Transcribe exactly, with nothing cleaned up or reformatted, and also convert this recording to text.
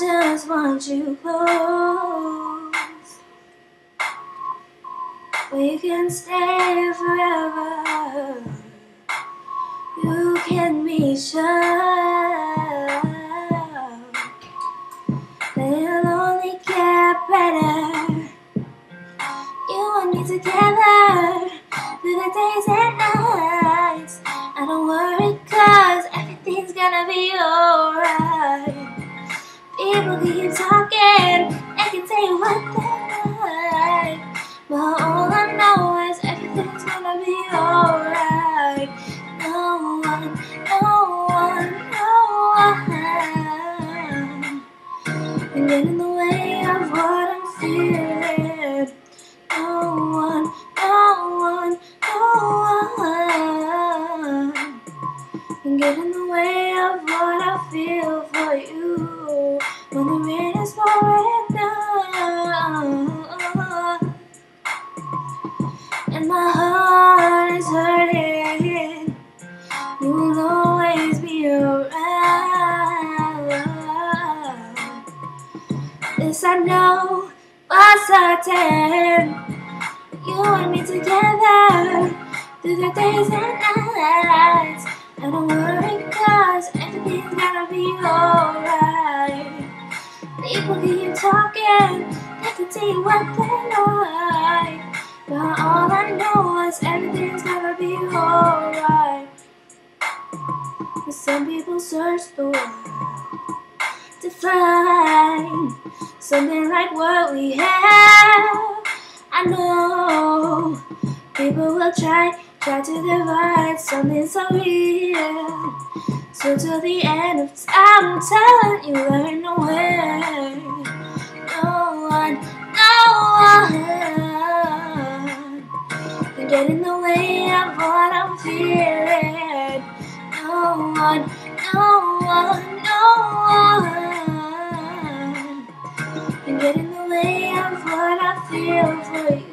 just want you close. We can stay forever. You can be sure they'll only get better. You and me together through the days and nights. I don't worry, cause everything's gonna be alright. People can keep talking and can say what they like, but all I know is everything's gonna be alright. No one, no one, no one can get in the way of what I'm feeling. No one, no one, no one can get in the way of what I feel for you. When the rain is pouring down and my heart is hurting, you will always be around. This I know for certain. You and me together through the days and nights. I don't worry, cause everything's gonna be alright. People keep talking, they can say what they like, but all I know is everything's gonna be alright. Some people search the world to find something like what we have. I know people will try, try to divide something so real. So till the end of time, I'm telling you, there ain't no way. No one, no one can get in the way of what I'm feeling. No one, no one, no one can get in the way of what I feel for you.